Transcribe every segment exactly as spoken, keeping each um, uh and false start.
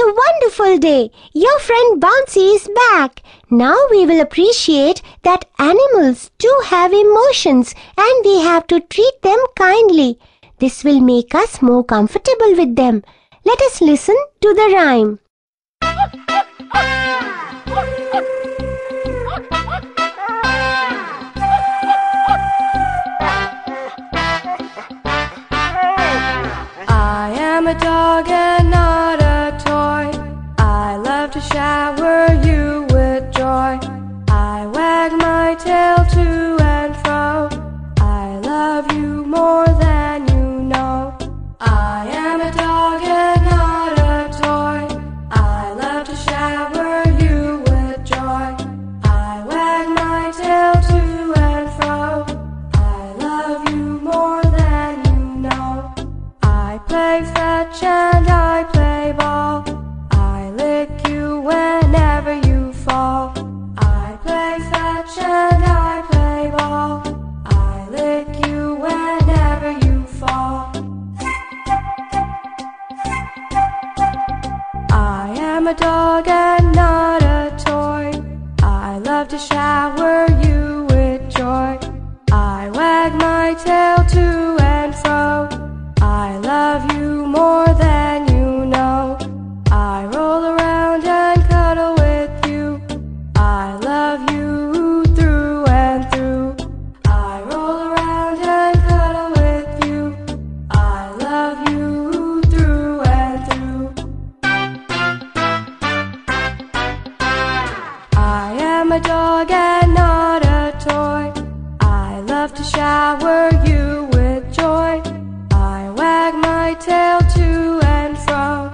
It's a wonderful day. Your friend Bouncy is back. Now we will appreciate that animals do have emotions and we have to treat them kindly. This will make us more comfortable with them. Let us listen to the rhyme. I am a dog and not a toy. I love to shower you with joy. I wag my tail to and fro. I love you more than you know. I am a dog and not a toy. I love to shower you with joy. I wag my tail to and fro. I love you more than you know. I play fetch and I play ball. I lick you whenever you fall. I play fetch and I play ball. I lick you whenever you fall. I am a dog and not a toy. I love to shower you with joy. I wag my tail to and fro. I love you more than you know. I roll around and cuddle with you. I love you through and through. I roll around and cuddle with you. I love you through and through. I am a dog and not a toy. I love to shower you with joy. I wag my tail to and fro.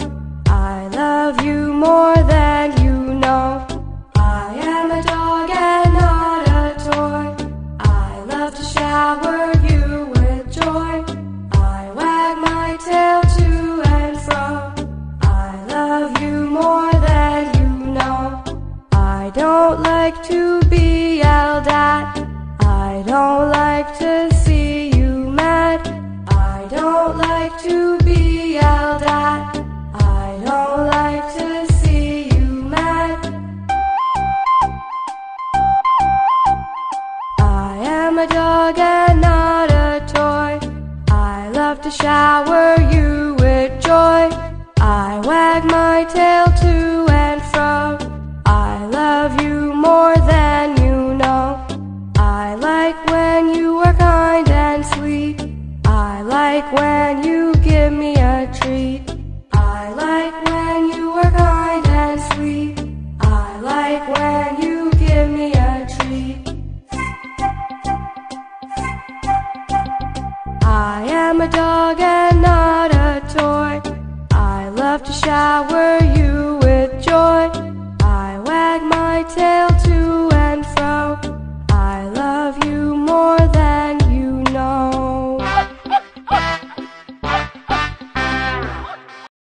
I love you more than you know. I am a dog and not a toy. I love to shower you with joy. I wag my tail to and fro. I love you more than you know. I don't like to be yelled at. I don't like to see you mad. I don't like to be yelled at. I don't like to see you mad. I am a dog and not a toy. I love to shower you with joy. I wag my tail to and fro. I love you more than you know. I like when you are kind and sweet. I like when you give me a treat. I like when you are kind and sweet. I like when you give me a treat. I am a dog and not a toy. I love to shower you